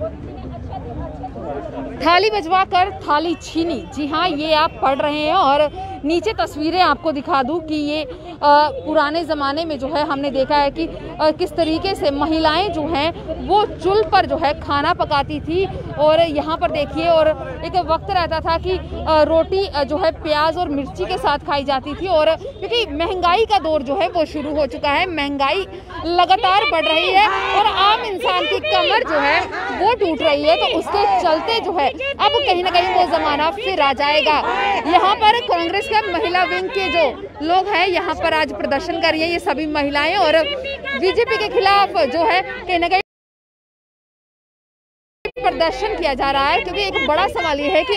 थाली बजवा कर थाली छीनी। जी हाँ, ये आप पढ़ रहे हैं और नीचे तस्वीरें आपको दिखा दूं कि ये पुराने ज़माने में जो है हमने देखा है कि किस तरीके से महिलाएं जो हैं वो चूल्हे पर जो है खाना पकाती थी। और यहाँ पर देखिए, और एक वक्त रहता था कि रोटी जो है प्याज और मिर्ची के साथ खाई जाती थी। और क्योंकि महंगाई का दौर जो है वो शुरू हो चुका है, महंगाई लगातार बढ़ रही है और आम इंसान की कमर जो है वो टूट रही है, तो उसके चलते जो है अब कहीं ना कहीं वो ज़माना फिर आ जाएगा। यहाँ पर कांग्रेस महिला विंग के जो लोग हैं यहाँ पर आज प्रदर्शन कर रही है, ये सभी महिलाएं, और बीजेपी के खिलाफ जो है कहीं ना कहीं प्रदर्शन किया जा रहा है। क्योंकि एक बड़ा सवाल ये है कि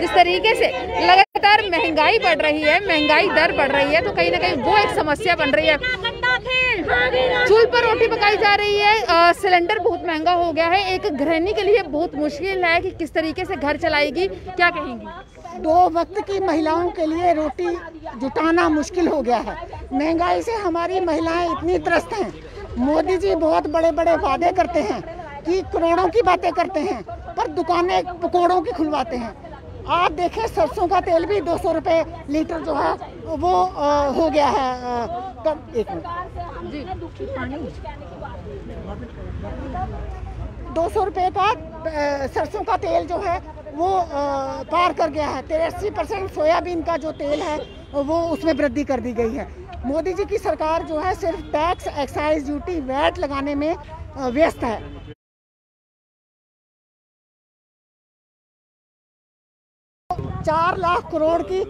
जिस तरीके से लगातार महंगाई बढ़ रही है, महंगाई दर बढ़ रही है, तो कहीं ना कहीं वो एक समस्या बन रही है। चूल्हे पर रोटी पकाई जा रही है, सिलेंडर बहुत महंगा हो गया है, एक गृहिणी के लिए बहुत मुश्किल है कि किस तरीके से घर चलाएगी। क्या कहेंगी? दो वक्त की महिलाओं के लिए रोटी जुटाना मुश्किल हो गया है। महंगाई से हमारी महिलाएं इतनी त्रस्त हैं। मोदी जी बहुत बड़े बड़े वादे करते हैं कि करोड़ों की बातें करते हैं, पर दुकानें पकौड़ों की खुलवाते हैं। आप देखें, सरसों का तेल भी 200 रुपये लीटर जो है वो हो गया है। तब एक मिनट, 200 रुपये का सरसों का तेल जो है वो पार कर गया है। 83% सोयाबीन का जो तेल है वो उसमें वृद्धि कर दी गई है। मोदी जी की सरकार जो है सिर्फ टैक्स, एक्साइज ड्यूटी, वैट लगाने में व्यस्त है। चार 4 लाख करोड़ की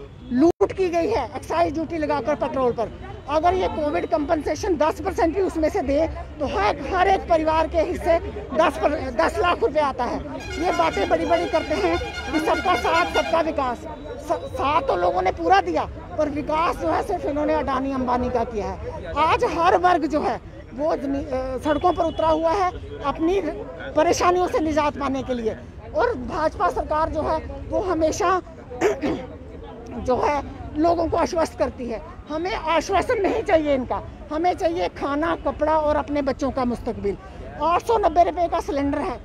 लूट की गई है एक्साइज ड्यूटी लगाकर पेट्रोल पर। अगर ये कोविड कंपनसेशन 10% भी उसमें से दे तो हर एक परिवार के हिस्से 10 लाख रुपए आता है। ये बातें बड़ी बड़ी करते हैं कि सबका साथ सबका विकास। साथ तो लोगों ने पूरा दिया, पर विकास जो है सिर्फ इन्होंने अडानी अंबानी का किया है। आज हर वर्ग जो है वो सड़कों पर उतरा हुआ है अपनी परेशानियों से निजात पाने के लिए। और भाजपा सरकार जो है वो हमेशा जो है लोगों को आश्वस्त करती है। हमें आश्वासन नहीं चाहिए इनका, हमें चाहिए खाना, कपड़ा और अपने बच्चों का मुस्तकबिल। 890 रुपये का सिलेंडर है,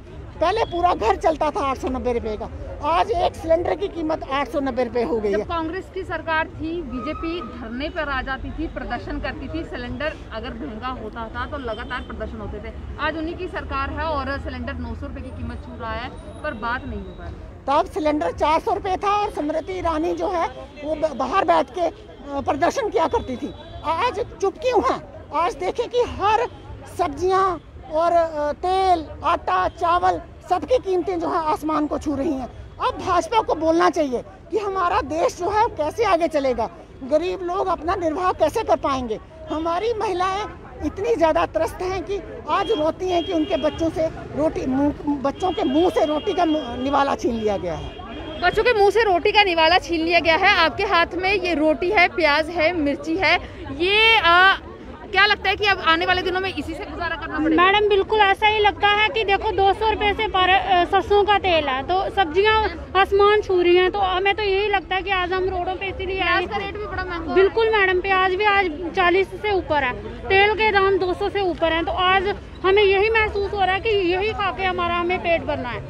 पहले पूरा घर चलता था 890 रुपये का, आज एक सिलेंडर की कीमत 890 रुपये हो गई है। जब कांग्रेस की सरकार थी, बीजेपी धरने पर आ जाती थी, प्रदर्शन करती थी, सिलेंडर अगर महंगा होता था तो लगातार प्रदर्शन होते थे। आज उन्हीं की सरकार है और सिलेंडर 900 रुपये की कीमत छू रहा है, पर बात नहीं हो पा रही। तब सिलेंडर 400 रुपये था और स्मृति ईरानी जो है वो बाहर बैठ के प्रदर्शन किया करती थी। आज चुप क्यों है? आज देखें कि हर सब्जियाँ और तेल, आटा, चावल, सबकी कीमतें जो है आसमान को छू रही हैं। अब भाजपा को बोलना चाहिए कि हमारा देश जो है कैसे आगे चलेगा, गरीब लोग अपना निर्वाह कैसे कर पाएंगे। हमारी महिलाएं इतनी ज़्यादा त्रस्त हैं कि आज रोती हैं कि उनके बच्चों के मुंह से रोटी का निवाला छीन लिया गया है। बच्चों के मुंह से रोटी का निवाला छीन लिया गया है। आपके हाथ में ये रोटी है, प्याज है, मिर्ची है, ये क्या लगता है कि अब आने वाले दिनों में इसी से गुजारा करना पड़ेगा? मैडम बिल्कुल ऐसा ही लगता है कि देखो 200 रुपये से सरसों का तेल है, तो सब्जियां आसमान छू रही हैं। तो हमें तो यही लगता है कि आज हम रोडों पे इसीलिए आए। प्याज का रेट भी बड़ा महंगा है। बिल्कुल मैडम, प्याज भी आज 40 से ऊपर है, तेल के दाम 200 से ऊपर है। तो आज हमें यही महसूस हो रहा है कि यही खा के हमें पेट भरना है।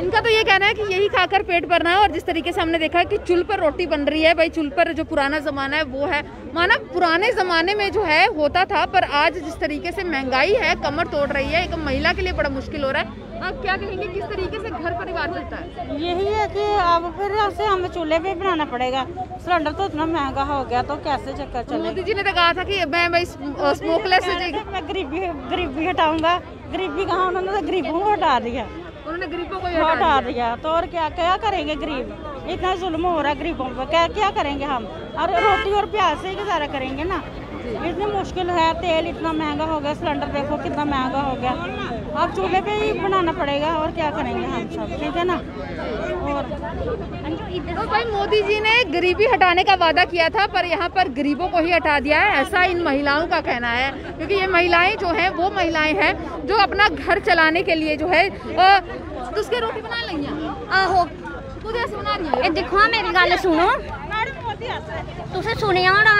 इनका तो ये कहना है कि यही खाकर पेट भरना है। और जिस तरीके से हमने देखा कि चूल्हे पर रोटी बन रही है, भाई चूल्हे पर जो पुराना ज़माना है वो है, माना पुराने ज़माने में जो है होता था, पर आज जिस तरीके से महंगाई है कमर तोड़ रही है, एक महिला के लिए बड़ा मुश्किल हो रहा है। आप क्या कहेंगे, किस तरीके से घर परिवार चलता है? यही है कि अब फिर ऐसे हमें चूल्हे पर बनाना पड़ेगा, सिलेंडर तो इतना महंगा हो गया, तो कैसे चक्कर चलेगा? मोदी जी ने तो कहा था कि मैं भाई स्मोकलेस, मैं गरीबी हटाऊँगा, गरीबी कहाँ, उन्होंने तो गरीबों को हटा दिया, उन्होंने गरीबों को हटा दिया। तो और क्या करेंगे गरीब? इतना जुल्म हो रहा है गरीबों पर, क्या करेंगे हम? और रोटी और प्याज से ही गुजारा करेंगे ना, इतनी मुश्किल है। तेल इतना महंगा हो गया, सिलेंडर देखो कितना महंगा हो गया, अब चूल्हे पे ही बनाना पड़ेगा, और क्या करेंगे हम सब? ठीक है ना। और भाई मोदी जी ने गरीबी हटाने का वादा किया था, पर यहाँ पर गरीबों को ही हटा दिया है, ऐसा इन महिलाओं का कहना है। क्योंकि ये महिलाएं जो हैं वो महिलाएं हैं जो अपना घर चलाने के लिए जो है उसके रोटी बना लेंगी। आहो खुद ऐसे बना रही है। दिखो मेरी गल सुनो, तुसें सुनिया होना,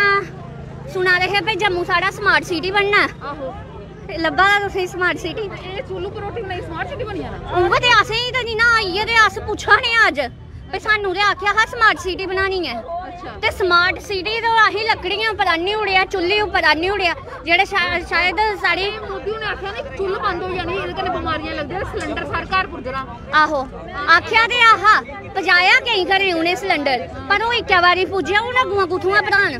सुना रहे हैं भाई जम्मू साढ़ा स्मार्ट सिटी बनना है। लब्भा दा तुसें स्मार्ट सिटी। एह् चूलू परोटी बनाई स्मार्ट सिटी बनी जाना। उ'ऐ ते असें ते निं ना आइयै ते अस पुच्छा ने अज्ज भई सानूं ते आखेआ हा स्मार्ट सिटी बनानी ऐ। ते स्मार्ट सिटी तो असें लकड़ियां उप्पर आह्नी ओड़ेआ, चुल्ली उप्पर आह्नी ओड़ेआ, जेह्ड़े शायद साढ़ी मोदी हुन आखेआ ना चुल्ल बंद होई जानी, एह्दे कन्नै बमारियां लगदियां, सिलेंडर सारे घर पुज्जना। आहो आखेआ ते आहा पजाया केईं घरें उ'नें सिलेंडर, पर ओह् इक्कै बारी पुज्जेआ। हून अगुआं कुत्थुआं भरान,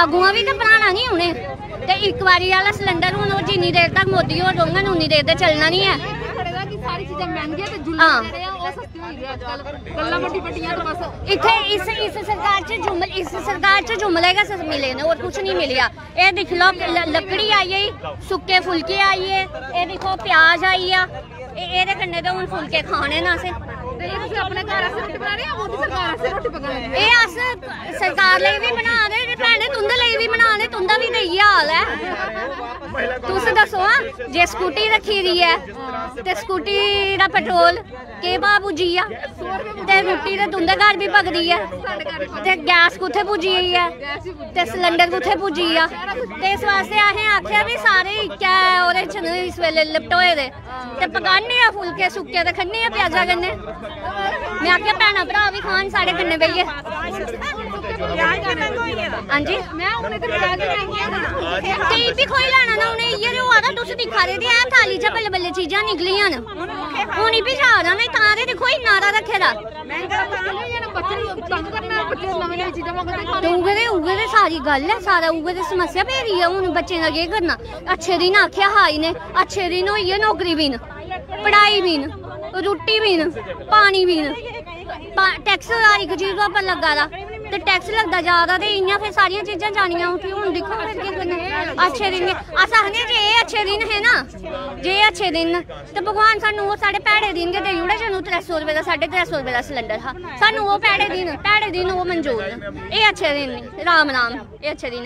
अगुआं बी ते भराना निं उ'नें। ते इक बारी आह्ला सिलेंडर हून ओह् जिन्नी देर तक मोदी होर रौह्ङन उन्नी देर ते चलना निं ऐ। जुमले गै मिले ने, और कुछ नहीं मिलेगा। ये दिख लो लकड़ी आई गई, सुक्के फुलके आई गे, ये दिक्खो प्याज आई गया, एह्दे कन्नै ते हून फुलके खाने न असें। तुस दस्सो हां, जे स्कूटी रखी दी ऐ ते स्कूटी दा पेट्रोल केह् भाव पुज्जी गेआ, ते रुट्टी ते तुंदे घर भी पकदी ऐ, ते गैस कुत्थे पुज्जी गेई ऐ, ते सिलेंडर कुत्थे पुज्जी गेआ। ते इस वास्ते असें आखेआ बी सारे इक्कै ओह्दे च इस वेल्ले लपटोए दे, ते पकाने आं फुलके सुक्के ते खन्ने आं प्याजा कन्नै। मैं आखेआ भैन भ्रा भी खान साढ़े कन्नै बेहियै। हां जी केईं भी खोई लैना ना उ'नें, इ'यै होआ दा। तुस दिक्खा दे ते ऐ थाली चा बल्लें बल्लें चीजां निकलियां न, हून बी जा दा में तां ते दिक्खो इन्ना हारा रक्खे दा। उ'ऐ ते सारी गल्ल ऐ, सारा उ'ऐ ते समस्या पेदी ऐ। हून बच्चें दा केह् करना? अच्छे दिन आखेआ हा इ'नें, अच्छे दिन होई गे नौकरी बीन, पढ़ाई बीन, रुट्टी बीन, पानी बीन, टैक्स हर एक चीज उप्पर लग्गा दा, ते टैक्स लगदा जा दा, ते इ'यां फिर सारियां चीजां जानियां। हून दिक्खो अच्छे दिन अस आखने जे एह् अच्छे दिन है ना, जे एह् अच्छे दिन न ते भगवान सानूं ओह् साढ़े भैड़े दिन गै देई ओड़े, जदूं 300 रुपये दा 350 रुपये दा सिलेंडर हा। सानूं ओह् भैड़े दिन ओह् मंजूर न, एह् अच्छे दिन न। राम राम, एह् अच्छे दिन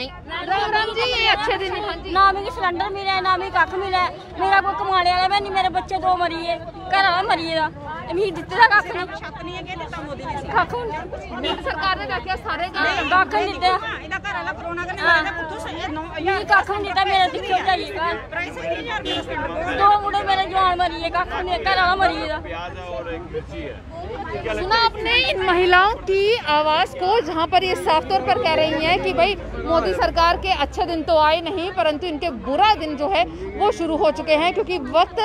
ना। मिगी सिलेंडर मिले ना मिगी कक्ख मिले, मेरा कोई कमाने आह्ला बी निं, मेरे बच्चे 2 मरी गे, घरा मरी गेदा, मिगी दित्ते दा कक्ख निं। कक्ख सरकार ने सुना आपने इन महिलाओं की आवाज को, जहां पर ये साफ तौर पर कह रही हैं कि भाई मोदी सरकार के अच्छे दिन तो आए नहीं, परंतु इनके बुरा दिन जो है वो शुरू हो चुके हैं, क्योंकि वक्त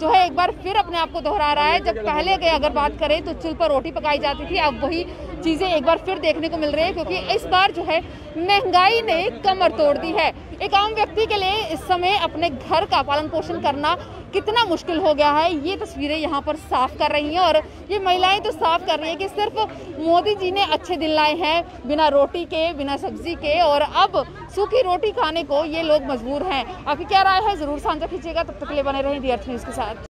जो है एक बार फिर अपने आप को दोहरा रहा है। जब पहले के अगर बात करें तो चूल्हे पर रोटी पकाई जाती थी, अब वही चीजें एक बार फिर देखने को मिल रही है, क्योंकि इस बार जो है महंगाई ने कमर तोड़ दी है। एक आम व्यक्ति के लिए इस समय अपने घर का पालन पोषण करना कितना मुश्किल हो गया है, ये तस्वीरें यहाँ पर साफ कर रही हैं। और ये महिलाएं तो साफ कर रही हैं कि सिर्फ मोदी जी ने अच्छे दिन लाए हैं, बिना रोटी के, बिना सब्जी के, और अब सूखी रोटी खाने को ये लोग मजबूर हैं। आपकी क्या राय है? जरूर साझा कीजिएगा। तब तक के लिए बने रहें डी अर्थ न्यूज़ के साथ।